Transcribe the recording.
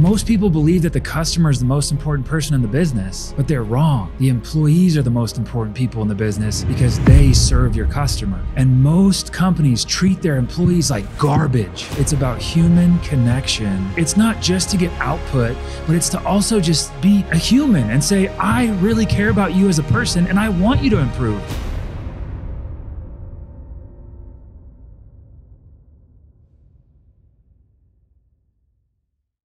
Most people believe that the customer is the most important person in the business, but they're wrong. The employees are the most important people in the business because they serve your customer. And most companies treat their employees like garbage. It's about human connection. It's not just to get output, but it's to also just be a human and say, I really care about you as a person and I want you to improve.